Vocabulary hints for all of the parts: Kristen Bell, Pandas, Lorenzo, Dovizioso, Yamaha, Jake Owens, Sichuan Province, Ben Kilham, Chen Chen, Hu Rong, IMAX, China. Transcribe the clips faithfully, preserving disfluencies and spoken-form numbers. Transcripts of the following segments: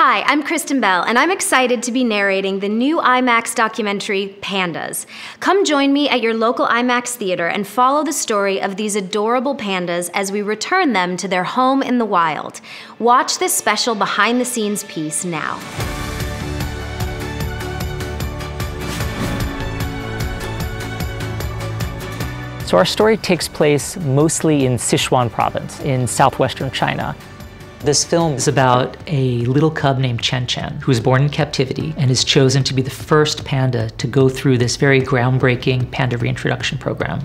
Hi, I'm Kristen Bell, and I'm excited to be narrating the new IMAX documentary, Pandas. Come join me at your local IMAX theater and follow the story of these adorable pandas as we return them to their home in the wild. Watch this special behind-the-scenes piece now. So our story takes place mostly in Sichuan Province in southwestern China. This film is about a little cub named Chen Chen, who was born in captivity and is chosen to be the first panda to go through this very groundbreaking panda reintroduction program.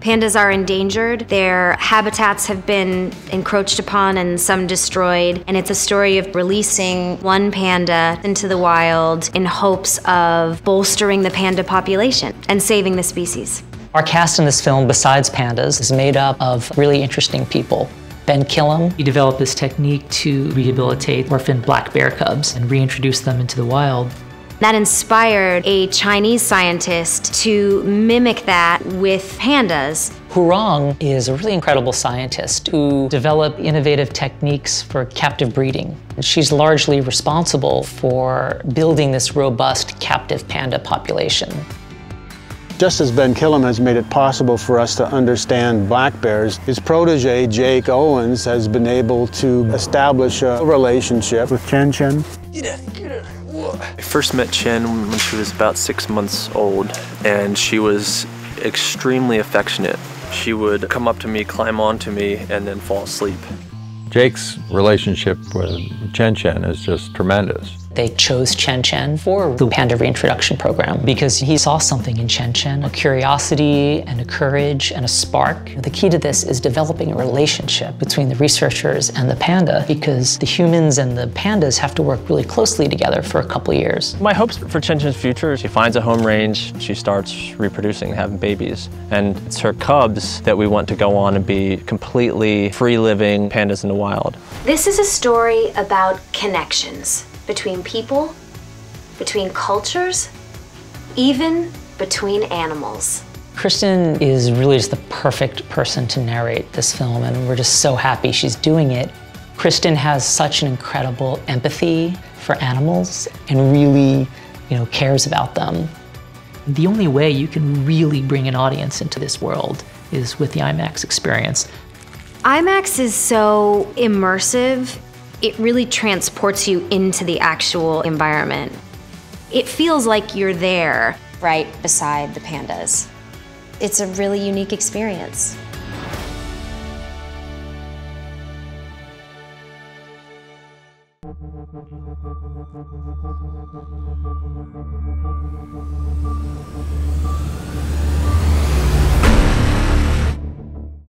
Pandas are endangered. Their habitats have been encroached upon and some destroyed. And it's a story of releasing one panda into the wild in hopes of bolstering the panda population and saving the species. Our cast in this film, besides pandas, is made up of really interesting people. Ben Kilham. He developed this technique to rehabilitate orphan black bear cubs and reintroduce them into the wild. That inspired a Chinese scientist to mimic that with pandas. Hu Rong is a really incredible scientist who developed innovative techniques for captive breeding. And she's largely responsible for building this robust captive panda population. Just as Ben Kilham has made it possible for us to understand black bears, his protege, Jake Owens, has been able to establish a relationship with Chen Chen. I first met Chen when she was about six months old, and she was extremely affectionate. She would come up to me, climb onto me, and then fall asleep. Jake's relationship with Chen Chen is just tremendous. They chose Chen Chen for the panda reintroduction program because he saw something in Chen Chen, a curiosity and a courage and a spark. The key to this is developing a relationship between the researchers and the panda because the humans and the pandas have to work really closely together for a couple years. My hopes for Chen Chen's future, she finds a home range, she starts reproducing, having babies, and it's her cubs that we want to go on and be completely free-living pandas in the wild. This is a story about connections. Between people, between cultures, even between animals. Kristen is really just the perfect person to narrate this film, and we're just so happy she's doing it. Kristen has such an incredible empathy for animals and really, you know, cares about them. The only way you can really bring an audience into this world is with the IMAX experience. IMAX is so immersive. It really transports you into the actual environment. It feels like you're there, right beside the pandas. It's a really unique experience.